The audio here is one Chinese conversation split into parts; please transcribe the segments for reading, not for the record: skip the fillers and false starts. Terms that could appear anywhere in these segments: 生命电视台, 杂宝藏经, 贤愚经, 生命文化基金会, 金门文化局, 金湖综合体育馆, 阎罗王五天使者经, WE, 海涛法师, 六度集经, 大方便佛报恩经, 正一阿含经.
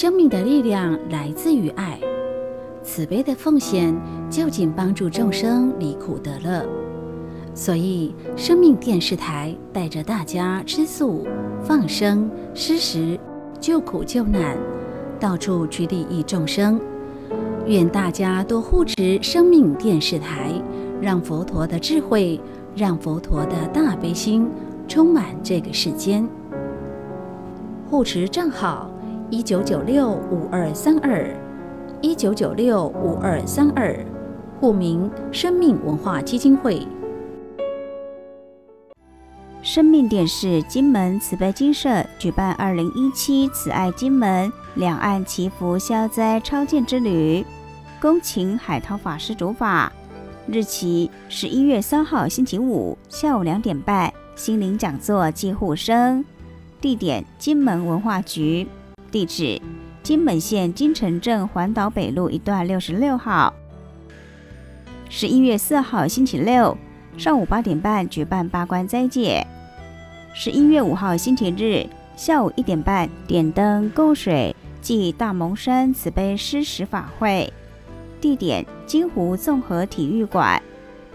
生命的力量来自于爱，慈悲的奉献就仅帮助众生离苦得乐。所以，生命电视台带着大家吃素、放生、施食、救苦救难，到处去利益众生。愿大家多护持生命电视台，让佛陀的智慧，让佛陀的大悲心充满这个世间。护持账号。 19965232，19965232，户名生命文化基金会。生命电视金门慈悲金社举办2017慈爱金门两岸祈福消灾超荐之旅，恭请海涛法师主法，日期11月3号星期五下午2点半，心灵讲座暨护生，地点金门文化局。 地址：金门县金城镇环岛北路1段66号。11月4号星期六上午8点半举办八关斋戒。11月5号星期日下午1点半点灯供水暨大蒙山慈悲施食法会。地点：金湖综合体育馆。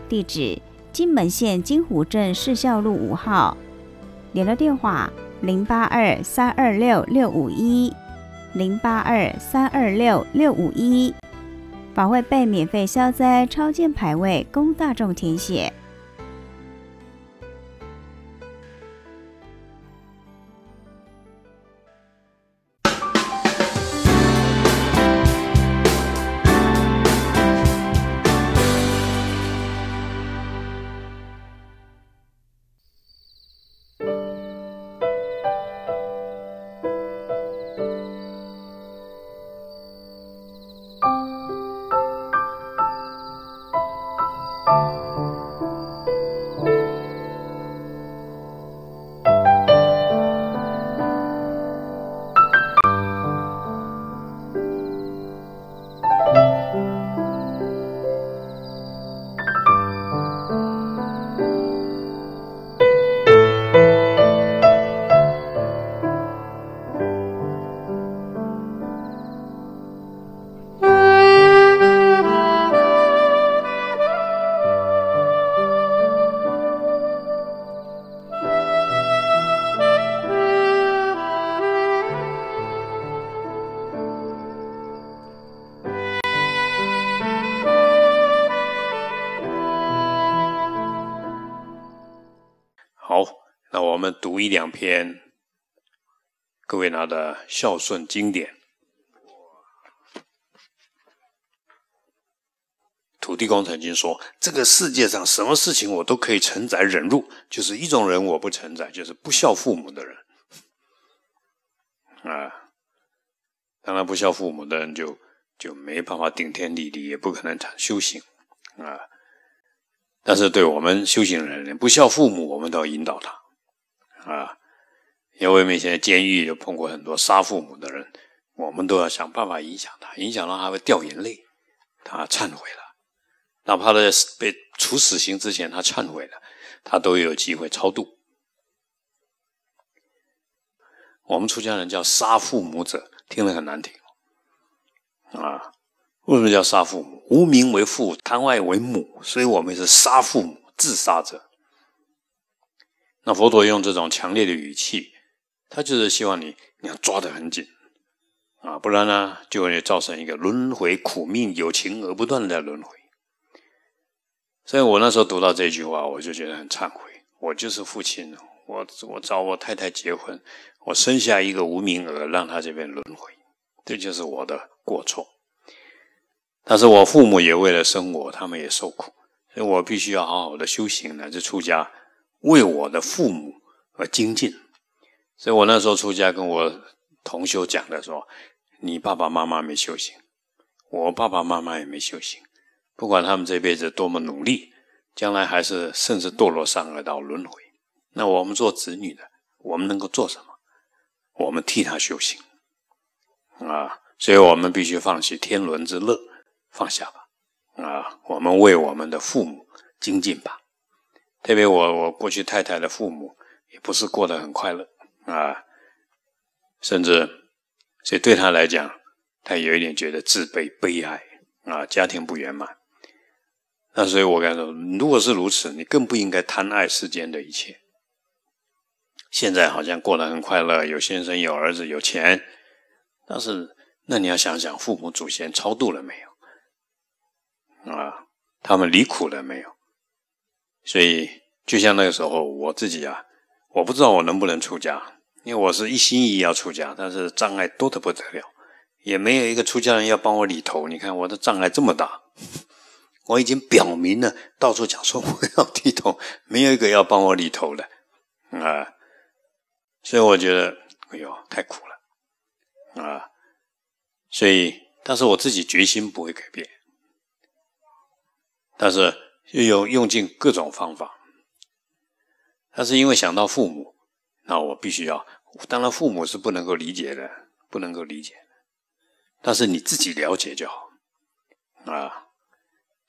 地址：金门县金湖镇市校路5号。联络电话。 082326651，082326651，法会备免费消灾超荐牌位供大众填写。读一两篇，各位拿的孝顺经典，土地公曾经说：“这个世界上什么事情我都可以承载忍辱，就是一种人我不承载，就是不孝父母的人。”啊，当然不孝父母的人就没办法顶天立地，也不可能常修行啊。但是对我们修行人，不孝父母，我们都要引导他。 啊，因为我们现在监狱就碰过很多杀父母的人，我们都要想办法影响他，影响到他会掉眼泪，他忏悔了，哪怕在被处死刑之前他忏悔了，他都有机会超度。我们出家人叫杀父母者，听了很难听啊。为什么叫杀父母？无名为父，贪爱为母，所以我们是杀父母，自杀者。 那佛陀用这种强烈的语气，他就是希望你要抓得很紧啊，不然呢就会造成一个轮回苦命，有情而不断的轮回。所以我那时候读到这句话，我就觉得很忏悔。我就是父亲，我找我太太结婚，我生下一个无名儿，让他这边轮回，这就是我的过错。但是我父母也为了生我，他们也受苦，所以我必须要好好的修行，乃至出家。 为我的父母而精进，所以我那时候出家跟我同修讲的说：“你爸爸妈妈没修行，我爸爸妈妈也没修行，不管他们这辈子多么努力，将来还是甚至堕落善恶道轮回。那我们做子女的，我们能够做什么？我们替他修行啊！所以我们必须放弃天伦之乐，放下吧啊！我们为我们的父母精进吧。” 特别我过去太太的父母也不是过得很快乐啊，甚至所以对他来讲，他有一点觉得自卑、悲哀啊，家庭不圆满。那所以我敢说，如果是如此，你更不应该贪爱世间的一切。现在好像过得很快乐，有先生、有儿子、有钱，但是那你要想想，父母祖先超度了没有？啊，他们离苦了没有？所以就像那个时候我自己啊，我不知道我能不能出家，因为我是一心一意要出家，但是障碍多得不得了，也没有一个出家人要帮我理头。你看我的障碍这么大，我已经表明了，到处讲说我要剃头，没有一个要帮我理头的啊。所以我觉得哎呦太苦了啊。所以但是我自己决心不会改变，但是又用尽各种方法。但是因为想到父母，那我必须要，当然父母是不能够理解的，不能够理解的，但是你自己了解就好啊。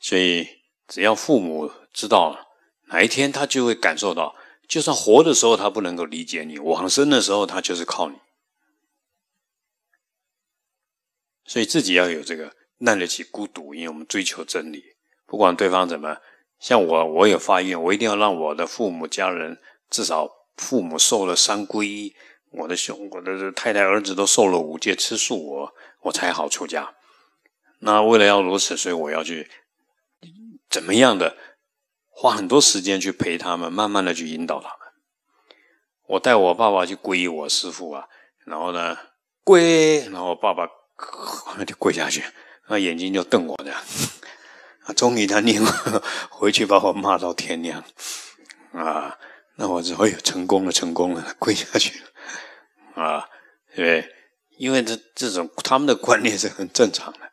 所以只要父母知道了，哪一天他就会感受到，就算活的时候他不能够理解你，往生的时候他就是靠你。所以自己要有这个耐得起孤独，因为我们追求真理，不管对方怎么，像我有发愿，我一定要让我的父母家人，至少父母受了三皈依，我的太太儿子都受了五戒吃素，我才好出家。那为了要如此，所以我要去怎么样的花很多时间去陪他们，慢慢的去引导他们。我带我爸爸去皈依我师父啊，然后呢跪，然后我爸爸就跪下去，那眼睛就瞪我这样。终于他念完回去，把我骂到天亮啊！那我说：“哎呦，成功了，成功了，跪下去了啊！”对不对？因为这种他们的观念是很正常的，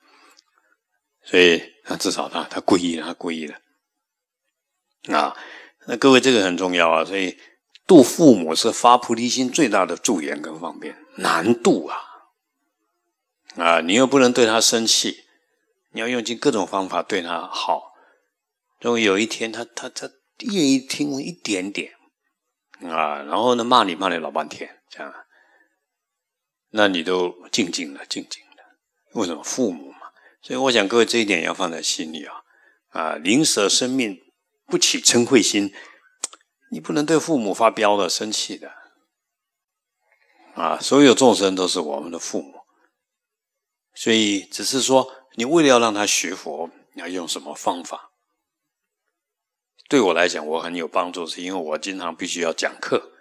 所以那至少他皈依了，他皈依了啊！那各位，这个很重要啊！所以度父母是发菩提心最大的助缘跟方便，难度啊！啊，你又不能对他生气。你要用尽各种方法对他好，如果有一天他愿意听一点点啊，然后呢骂你老半天这样，那你都静静了。为什么？父母嘛。所以我想各位这一点要放在心里啊，宁舍生命不起嗔恚心，你不能对父母发飙的、生气的啊。所有众生都是我们的父母，所以只是说。你为了要让他学佛，你要用什么方法？对我来讲，我很有帮助，是因为我经常必须要讲课，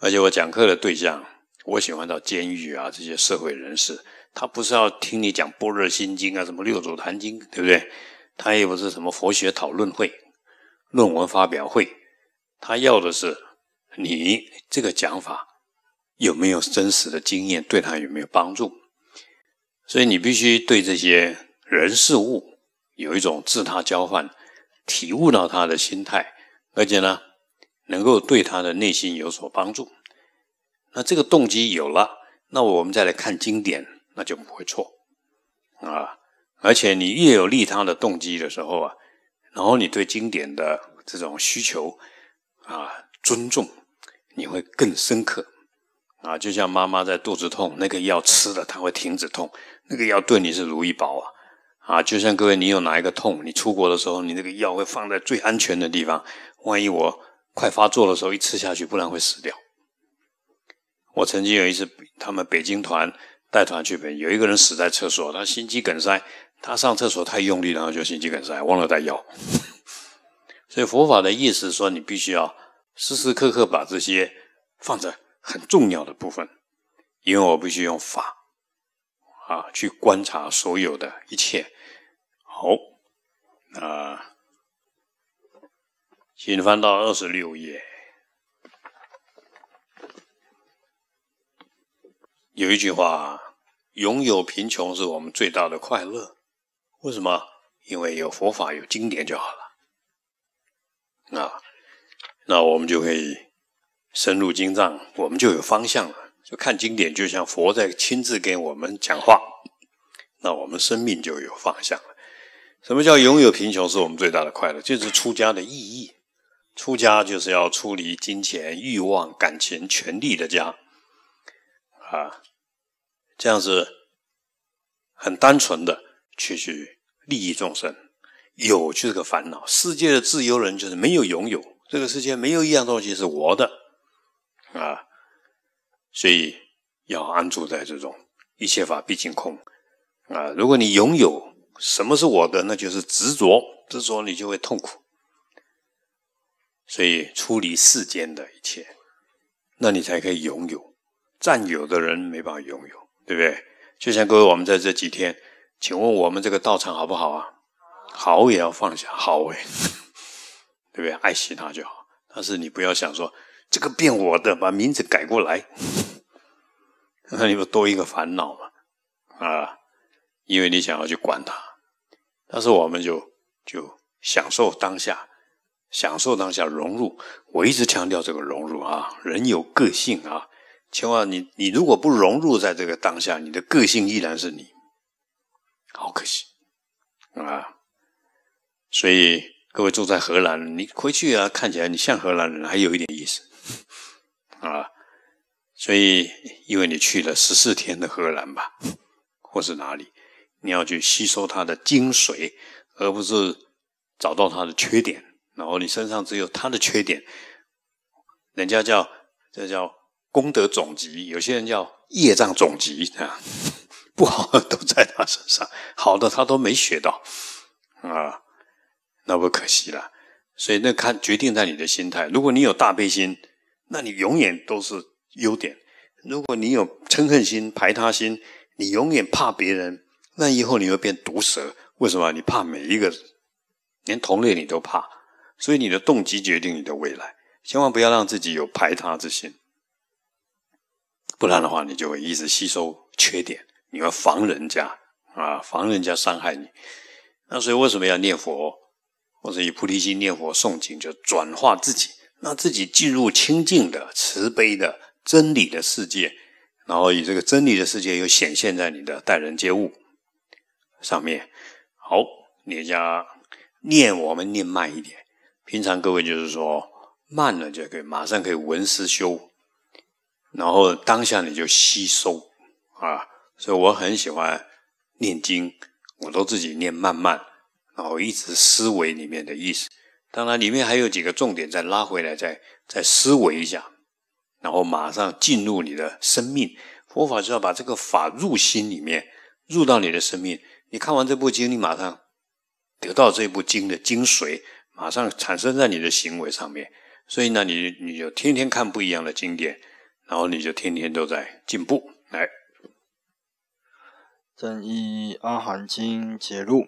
而且我讲课的对象，我喜欢到监狱啊这些社会人士，他不是要听你讲般若心经啊，什么六祖坛经，对不对？他也不是什么佛学讨论会、论文发表会，他要的是你这个讲法有没有真实的经验，对他有没有帮助。所以你必须对这些人事物有一种自他交换，体悟到他的心态，而且呢能够对他的内心有所帮助。那这个动机有了，那我们再来看经典，那就不会错啊。而且你越有利他的动机的时候啊，然后你对经典的这种需求啊、尊重，你会更深刻啊。就像妈妈在肚子痛，那个药吃了她会停止痛，那个药对你是如意宝啊。啊，就像各位，你有哪一个痛，你出国的时候，你那个药会放在最安全的地方，万一我快发作的时候一吃下去，不然会死掉。我曾经有一次，他们北京团带团去北京，有一个人死在厕所，他心肌梗塞，他上厕所太用力，然后就心肌梗塞，忘了带药。所以佛法的意思说，你必须要时时刻刻把这些放在很重要的部分，因为我必须用法啊去观察所有的一切。好，那请翻到26页，有一句话：拥有贫穷是我们最大的快乐。为什么？因为有佛法、有经典就好了啊，那我们就可以深入经藏，我们就有方向了。就看经典，就像佛在亲自给我们讲话，那我们生命就有方向了。什么叫拥有贫穷是我们最大的快乐？就是出家的意义。出家就是要出离金钱、欲望、感情、权力的家啊，这样子很单纯的去利益众生。有就是个烦恼，世界的自由人就是没有拥有，这个世界没有一样东西是我的啊，所以要安住在这种一切法毕竟空啊。如果你拥有什么是我的，那就是执着，执着你就会痛苦，所以出离世间的一切，那你才可以拥有。占有的人没办法拥有，对不对？就像各位，我们在这几天，请问我们这个道场好不好啊？好也要放下，好哎，对不对？爱惜它就好。但是你不要想说这个变我的，把名字改过来，那你不多一个烦恼嘛？啊，因为你想要去管它。但是我们就享受当下，享受当下，融入。我一直强调这个融入啊，人有个性啊，千万你如果不融入在这个当下，你的个性依然是你，好可惜啊。所以各位住在荷兰，你回去啊，看起来你像荷兰人还有一点意思啊。所以因为你去了14天的荷兰吧，或是哪里，你要去吸收它的精髓，而不是找到它的缺点，然后你身上只有它的缺点。人家这叫功德总集，有些人叫业障总集啊，不好的都在他身上，好的他都没学到啊，那不可惜了。所以那决定在你的心态。如果你有大悲心，那你永远都是优点；如果你有嗔恨心、排他心，你永远怕别人，那以后你会变毒蛇。为什么？你怕每一个，连同类你都怕。所以你的动机决定你的未来，千万不要让自己有排他之心。不然的话，你就会一直吸收缺点，你要防人家啊，防人家伤害你。那所以为什么要念佛，或者以菩提心念佛诵经，就转化自己，让自己进入清净的、慈悲的、真理的世界，然后以这个真理的世界又显现在你的待人接物上面。好，你家念我们念慢一点，平常各位就是说慢了就可以马上可以闻思修。然后当下你就吸收啊，所以我很喜欢念经，我都自己念慢慢，然后一直思维里面的意思。当然里面还有几个重点再拉回来，再思维一下，然后马上进入你的生命。佛法就要把这个法入心里面，入到你的生命。你看完这部经，你马上得到这部经的精髓，马上产生在你的行为上面。所以呢，你就天天看不一样的经典，然后你就天天都在进步。来，正一阿含经节录，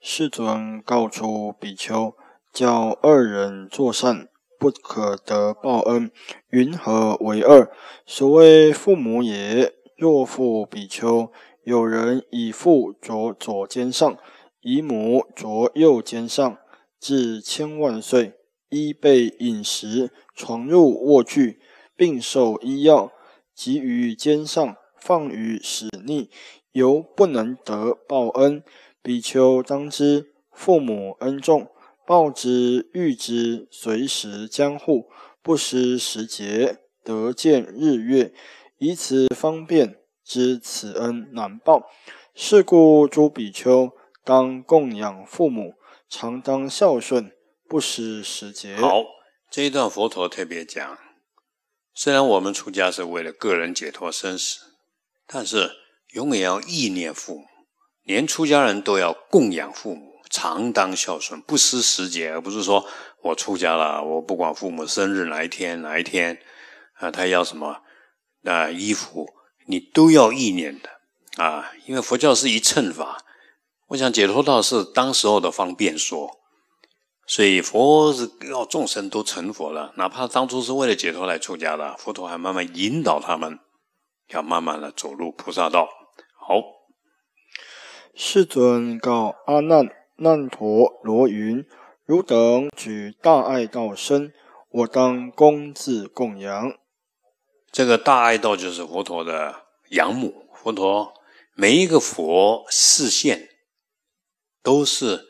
世尊告出比丘，教二人作善，不可得报恩，云何为二？所谓父母也。若父比丘，有人以父着左肩上，以母着右肩上，至千万岁，衣被饮食，床褥卧具，并受医药，及于肩上，放于使逆，犹不能得报恩。比丘当知，父母恩重，报之遇之，随时将护，不失时节，得见日月，以此方便知此恩难报。是故诸比丘，当供养父母，常当孝顺，不失时节。好，这一段佛陀特别讲，虽然我们出家是为了个人解脱生死，但是永远要意念父母，连出家人都要供养父母，常当孝顺，不失时节。而不是说我出家了，我不管父母生日哪一天啊，他要什么啊衣服，你都要意念的啊。因为佛教是一乘法，我想解脱道是当时候的方便说，所以佛是要众生都成佛了，哪怕当初是为了解脱来出家的，佛陀还慢慢引导他们，要慢慢的走入菩萨道。好，世尊告阿难，难陀罗云：汝等举大爱道身，我当供自供养。这个大爱道就是佛陀的养母。佛陀每一个佛示现都是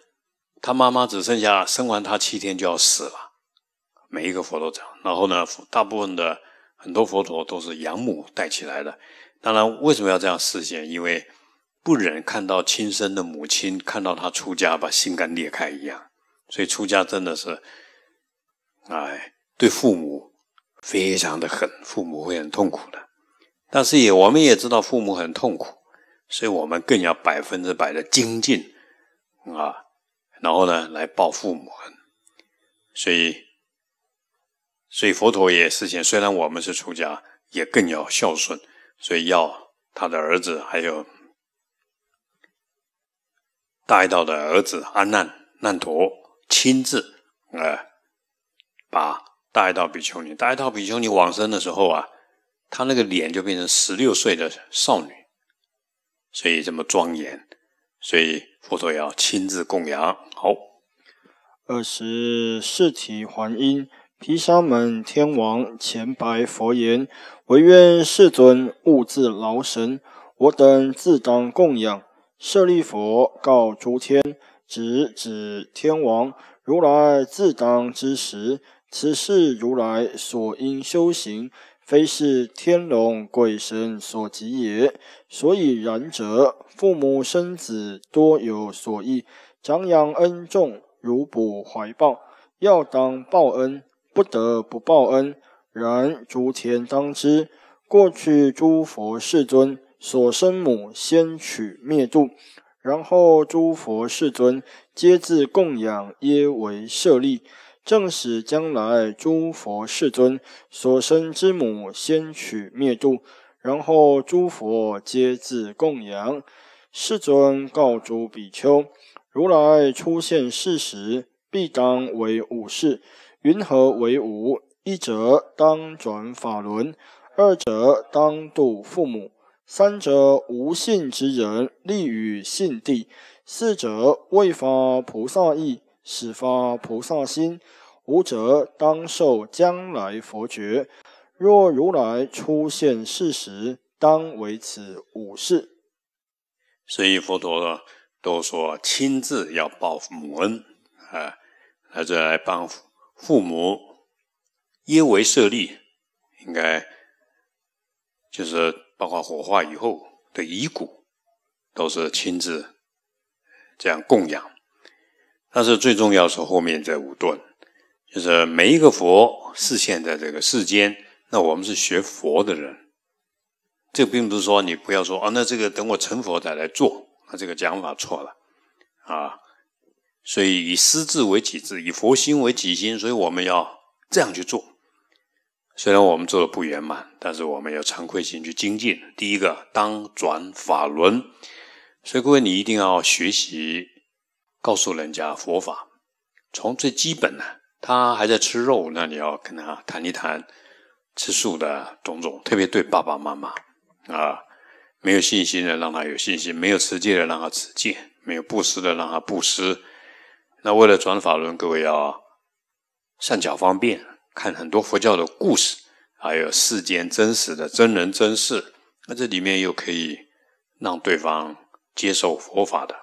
他妈妈只剩下生完他7天就要死了，每一个佛都这样。然后呢，大部分的很多佛陀都是养母带起来的。当然为什么要这样示现？因为不忍看到亲生的母亲看到他出家把心肝裂开一样。所以出家真的是，哎，对父母非常的狠，父母会很痛苦的。但是也我们也知道父母很痛苦，所以我们更要100%的精进啊，然后呢来报父母恩。所以佛陀也是前，虽然我们是出家，也更要孝顺，所以要他的儿子还有大一道的儿子阿难难陀亲自把大一道比丘尼往生的时候啊，他那个脸就变成16岁的少女，所以这么庄严，所以佛陀也要亲自供养。好，20世提还因。毗沙门天王前白佛言：唯愿世尊勿自劳神，我等自当供养。舍利佛告诸天，指天王，如来自当知时，此是如来所应修行，非是天龙鬼神所及也。所以然者，父母生子多有所益，长养恩重，如哺怀抱，要当报恩，不得不报恩。然诸天当知，过去诸佛世尊所生母先取灭度，然后诸佛世尊皆自供养，耶为舍利，正使将来诸佛世尊所生之母先取灭度，然后诸佛皆自供养。世尊告诸比丘：如来出现世时，必当为五事。云何为五？一者当转法轮，二者当度父母，三者无信之人利于信地，四者为发菩萨意，使发菩萨心，五者当受将来佛觉。若如来出现世时，当为此五事。所以佛陀都说亲自要报母恩啊，来这来帮父母，耶为舍利，应该就是包括火化以后的遗骨，都是亲自这样供养。但是最重要是后面这五顿，就是每一个佛示现在这个世间，那我们是学佛的人，这并不是说你不要说啊，那这个等我成佛再来做，那这个讲法错了啊。所以以私智为己智，以佛心为己心，所以我们要这样去做。虽然我们做的不圆满，但是我们要惭愧心去精进。第一个，当转法轮，所以各位你一定要学习告诉人家佛法，从最基本的，他还在吃肉，那你要跟他谈一谈吃素的种种，特别对爸爸妈妈啊，没有信心的让他有信心，没有持戒的让他持戒，没有布施的让他布施。那为了转法轮，各位要善巧方便，看很多佛教的故事，还有世间真实的真人真事，那这里面又可以让对方接受佛法的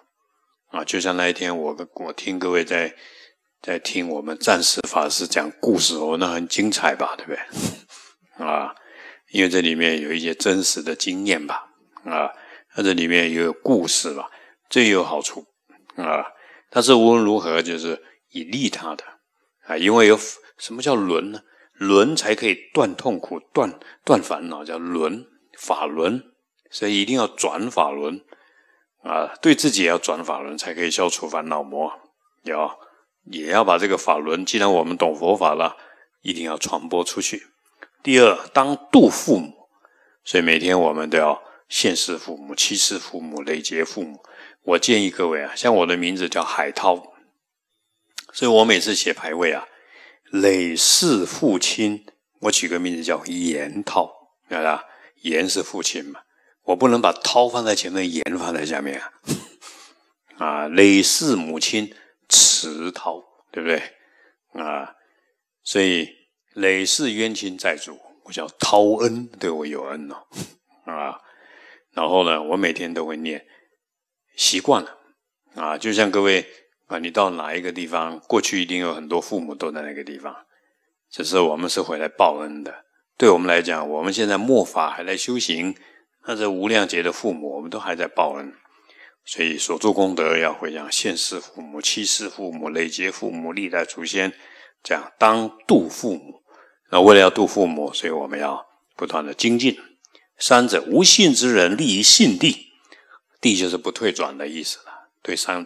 啊。就像那一天我听各位在听我们战士法师讲故事哦，那很精彩吧，对不对啊？因为这里面有一些真实的经验吧啊，那这里面也有故事吧，这也有好处啊。但是无论如何，就是以利他的啊，因为有什么叫轮呢？轮才可以断痛苦、断烦恼，叫轮法轮。所以一定要转法轮啊，对自己也要转法轮，才可以消除烦恼魔。也要把这个法轮，既然我们懂佛法了，一定要传播出去。第二，当度父母，所以每天我们都要现世父母、七世父母、累劫父母。我建议各位啊，像我的名字叫海涛，所以我每次写牌位啊，累世父亲，我取个名字叫严涛，对吧？严是父亲嘛，我不能把涛放在前面，严放在下面啊。啊，累世母亲池涛，对不对？啊，所以累世冤亲债主，我叫涛恩，对我有恩哦。啊，然后呢，我每天都会念。习惯了啊，就像各位啊，你到哪一个地方，过去一定有很多父母都在那个地方，只是我们是回来报恩的。对我们来讲，我们现在末法还在修行，那这无量劫的父母，我们都还在报恩。所以所做功德要回向现世父母、七世父母、累劫父母、历代祖先，这样当度父母。那为了要度父母，所以我们要不断的精进。三者，无信之人立于信地，地就是不退转的意思了。对三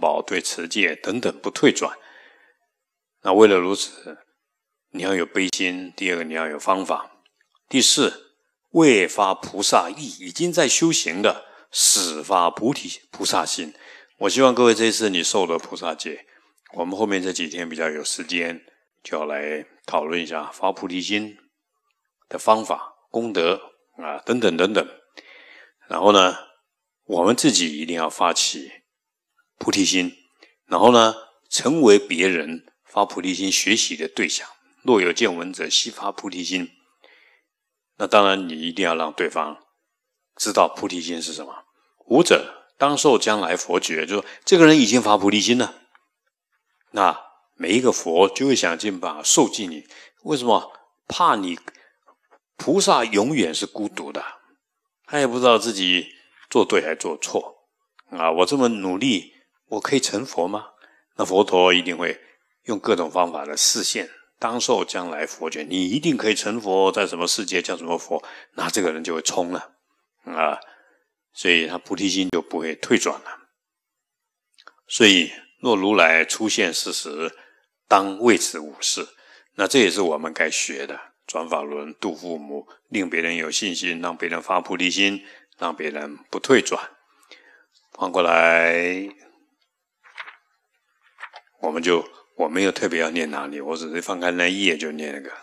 宝、对持戒等等不退转。那为了如此，你要有悲心；第二个，你要有方法；第四，未发菩萨意，已经在修行的，始发菩萨心。我希望各位这一次你受了菩萨戒，我们后面这几天比较有时间，就要来讨论一下发菩提心的方法、功德啊等等等等。然后呢，我们自己一定要发起菩提心，然后呢，成为别人发菩提心学习的对象。若有见闻者，悉发菩提心。那当然，你一定要让对方知道菩提心是什么。无者当受将来佛觉，就是这个人已经发菩提心了，那每一个佛就会想尽办法受记你。为什么？怕你菩萨永远是孤独的，他也不知道自己做对还做错啊！我这么努力，我可以成佛吗？那佛陀一定会用各种方法来示现，当受将来佛觉，你一定可以成佛，在什么世界叫什么佛，那这个人就会冲了。啊，所以他菩提心就不会退转了。所以若如来出现世时，当为此五事。那这也是我们该学的：转法轮、度父母、令别人有信心、让别人发菩提心、让别人不退转。翻过来，我没有特别要念哪里，我只是翻开那一页就念那个，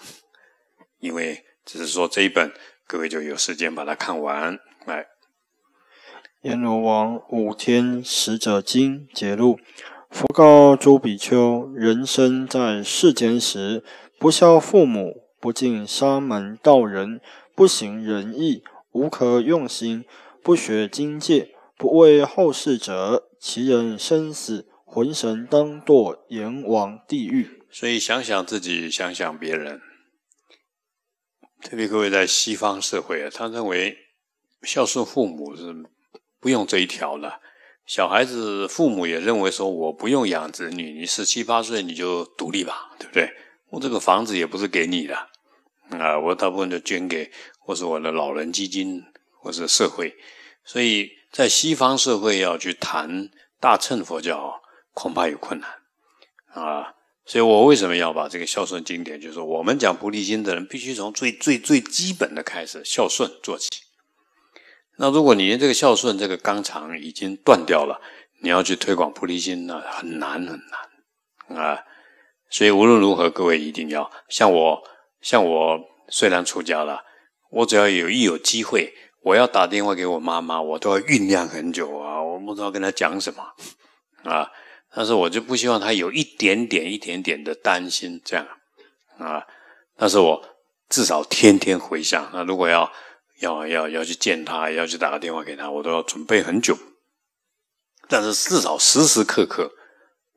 因为只是说这一本，各位就有时间把它看完。来，阎罗王五天使者经节录：佛告诸比丘，人生在世间时，不孝父母，不敬沙门道人，不行仁义，无可用心，不学经戒，不为后世者，其人生死，魂神当堕阎王地狱。所以想想自己，想想别人。特别各位在西方社会啊，他认为孝顺父母是不用这一条了。小孩子父母也认为说，我不用养子女，你17、18岁你就独立吧，对不对？我这个房子也不是给你的啊，我大部分就捐给或是我的老人基金或是社会。所以在西方社会要去谈大乘佛教，恐怕有困难啊。所以我为什么要把这个孝顺经典，就是我们讲菩提心的人必须从最基本的开始孝顺做起。那如果你连这个孝顺这个纲常已经断掉了，你要去推广菩提心呢，很难很难啊。所以无论如何，各位一定要像我虽然出家了，我只要一有机会，我要打电话给我妈妈，我都要酝酿很久啊，我不知道跟她讲什么啊。但是我就不希望他有一点点的担心，这样啊。但是我至少天天回想，那如果要去见他，要去打个电话给他，我都要准备很久。但是至少时时刻刻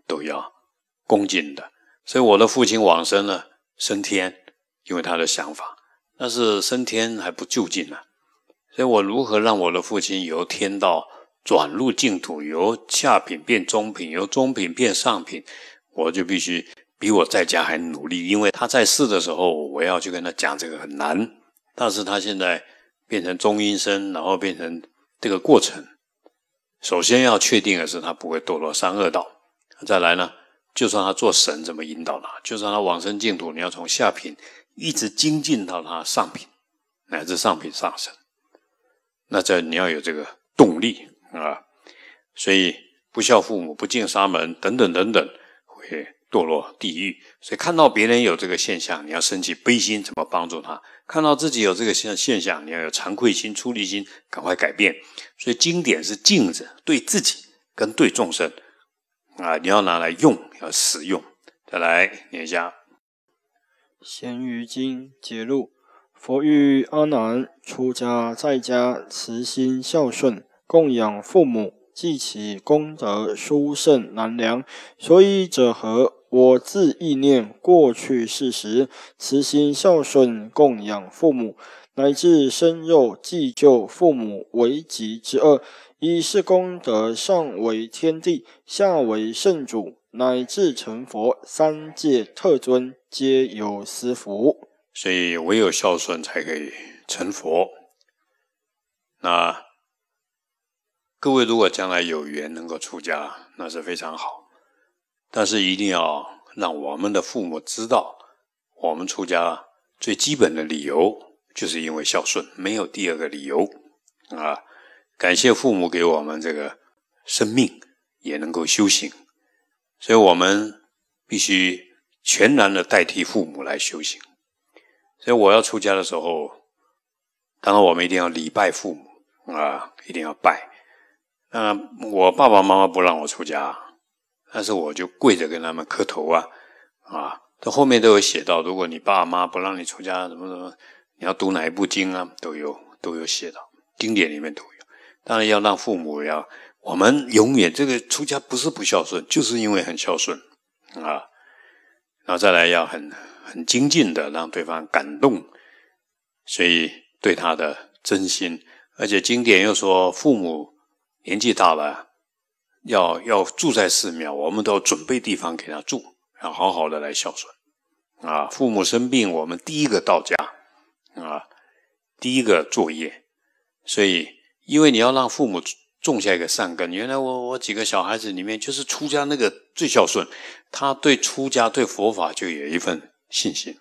都要恭敬的。所以我的父亲往生了，升天，因为他的想法，但是升天还不就近了。所以我如何让我的父亲由天道转入净土，由下品变中品，由中品变上品，我就必须比我在家还努力。因为他在世的时候，我要去跟他讲这个很难，但是他现在变成中阴身，然后变成这个过程，首先要确定的是他不会堕落三恶道。再来呢，就算他做神怎么引导他，就算他往生净土，你要从下品一直精进到他上品，乃至上品上升。那这你要有这个动力啊，所以不孝父母、不敬沙门等等等等，会堕落地狱。所以看到别人有这个现象，你要升起悲心，怎么帮助他？看到自己有这个现象，你要有惭愧心、出离心，赶快改变。所以经典是镜子，对自己跟对众生啊，你要拿来用，要使用。再来念一下《贤愚经》节录：佛欲阿难出家在家，慈心孝顺，供养父母，记其功德，殊胜难量。所以者何？我自意念过去世时，慈心孝顺，供养父母，乃至身肉，济救父母为极之恶，一是功德，上为天地，下为圣主，乃至成佛，三界特尊，皆有斯福。所以唯有孝顺才可以成佛。那各位如果将来有缘能够出家，那是非常好，但是一定要让我们的父母知道，我们出家最基本的理由就是因为孝顺，没有第二个理由啊！感谢父母给我们这个生命，也能够修行，所以我们必须全然的代替父母来修行。所以我要出家的时候，当然我们一定要礼拜父母啊，一定要拜。那我爸爸妈妈不让我出家，但是我就跪着跟他们磕头啊。这后面都有写到，如果你爸妈不让你出家，怎么怎么，你要读哪一部经啊，都有写到，经典里面都有。当然要让父母要，我们永远这个出家不是不孝顺，就是因为很孝顺啊。然后再来要很精进的让对方感动，所以对他的真心。而且经典又说，父母年纪大了，要住在寺庙，我们都要准备地方给他住。要好好的来孝顺啊！父母生病，我们第一个到家啊，第一个作业。所以，因为你要让父母种下一个善根。原来我几个小孩子里面，就是出家那个最孝顺，他对出家对佛法就有一份信心。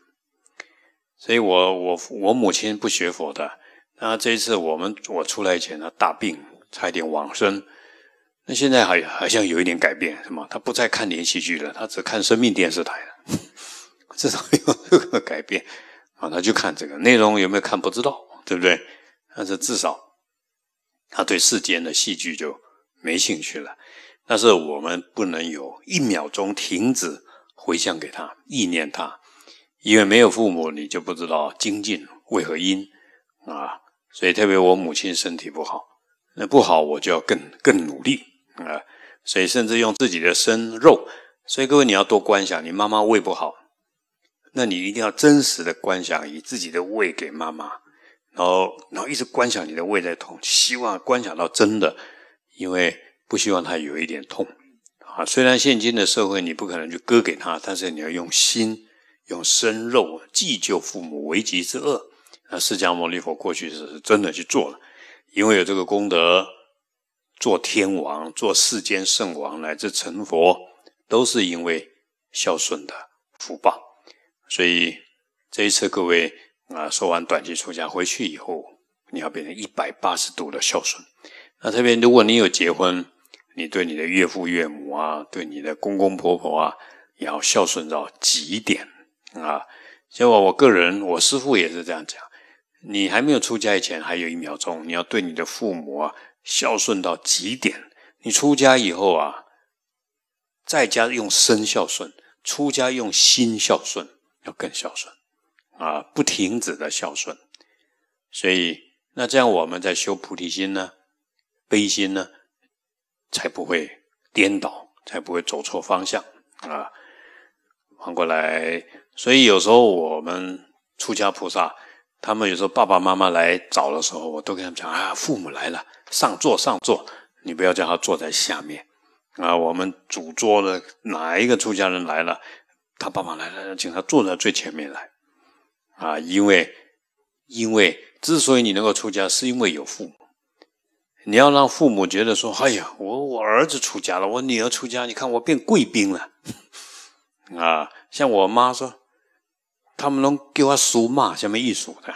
所以我母亲不学佛的，那这一次我出来前，他大病，差一点往生。那现在好像有一点改变，什么？他不再看连续剧了，他只看生命电视台了，至少有这个改变啊。他就看这个内容有没有看不知道，对不对？但是至少他对世间的戏剧就没兴趣了。但是我们不能有一秒钟停止回向给他、意念他，因为没有父母，你就不知道精进为何因啊。所以特别我母亲身体不好，那不好我就要更努力。所以甚至用自己的生肉，所以各位你要多观想，你妈妈胃不好，那你一定要真实的观想，以自己的胃给妈妈，然后一直观想你的胃在痛，希望观想到真的，因为不希望她有一点痛啊。虽然现今的社会你不可能去割给她，但是你要用心用生肉济救父母危急之恶。那释迦牟尼佛过去是真的去做了，因为有这个功德，做天王、做世间圣王乃至成佛，都是因为孝顺的福报。所以这一次各位说完短期出家回去以后，你要变成180度的孝顺。那特别如果你有结婚，你对你的岳父岳母啊，对你的公公婆婆啊，也要孝顺到极点啊。像我个人，我师父也是这样讲，你还没有出家以前还有一秒钟，你要对你的父母啊孝顺到极点。你出家以后啊，在家用身孝顺，出家用心孝顺，要更孝顺啊，不停止的孝顺。所以那这样我们在修菩提心呢、悲心呢，才不会颠倒，才不会走错方向啊。反过来，所以有时候我们出家菩萨，他们有时候爸爸妈妈来找的时候，我都跟他们讲啊，父母来了，上座，你不要叫他坐在下面啊。我们主桌的哪一个出家人来了，他爸爸来了，请他坐在最前面来啊。因为之所以你能够出家，是因为有父母。你要让父母觉得说，哎呀，我儿子出家了，我女儿出家，你看我变贵宾了啊。像我妈说，他们能给我叔骂下面一数的，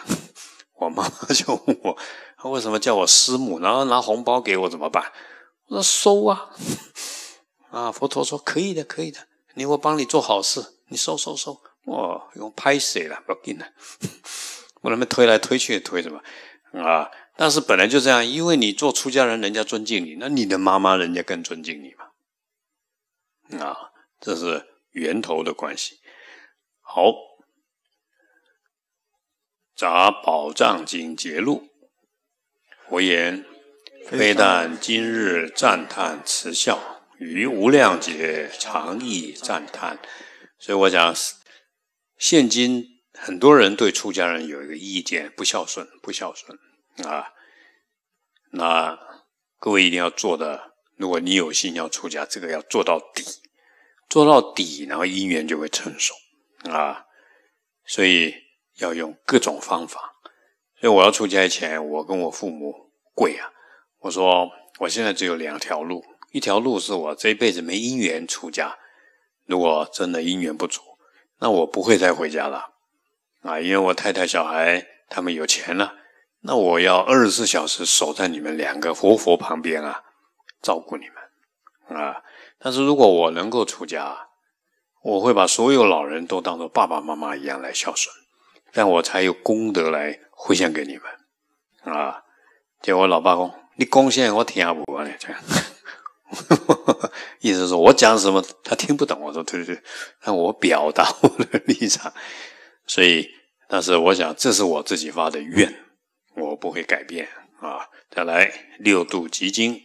我妈妈就问我，他为什么叫我师母，然后拿红包给我怎么办？我说收啊！佛陀说可以的，你我帮你做好事，你收。用拍谁了，不要紧了，我那边推来推去推什么啊？但是本来就这样，因为你做出家人，人家尊敬你，那你的妈妈人家更尊敬你嘛啊，这是源头的关系。好。杂宝藏经节录，佛言：非但今日赞叹慈孝，于无量劫常亦赞叹。所以我讲，现今很多人对出家人有一个意见，不孝顺啊。那各位一定要做的，如果你有心要出家，这个要做到底，做到底，然后因缘就会成熟啊。所以要用各种方法。所以我要出家以前，我跟我父母跪啊，我说我现在只有两条路，一条路是我这一辈子没因缘出家，如果真的因缘不足，那我不会再回家了啊，因为我太太小孩他们有钱了，那我要24小时守在你们两个活旁边啊，照顾你们啊。但是如果我能够出家，我会把所有老人都当作爸爸妈妈一样来孝顺，但我才有功德来回向给你们啊。结果老爸说你贡献我听不懂，这样意思是我讲什么他听不懂，我说对对对，让我表达我的立场。所以但是我想这是我自己发的愿，我不会改变啊。再来六度集经，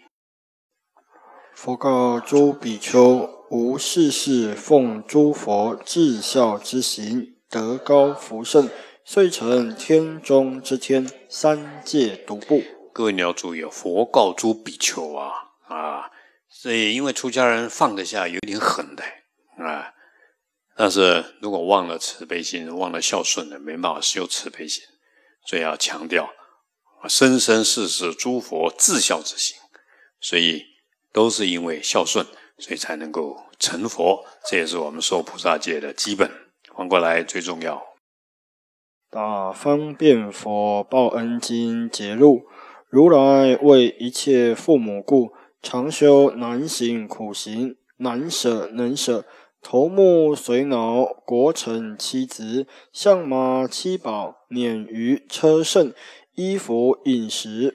佛告诸比丘：吾世世奉诸佛至孝之行，德高福盛，遂成天中之天，三界独步。各位你要注意，佛告诸比丘啊，所以因为出家人放得下有点狠的啊，但是如果忘了慈悲心，忘了孝顺的，没办法修慈悲心。所以要强调生生世世诸佛至孝之行，所以都是因为孝顺，所以才能够成佛，这也是我们受菩萨戒的基本。翻过来最重要。大方便佛报恩经节录：如来为一切父母故，常修难行苦行，难舍能舍，头目随脑，国臣妻子，象马七宝，辇舆车乘，衣服饮食，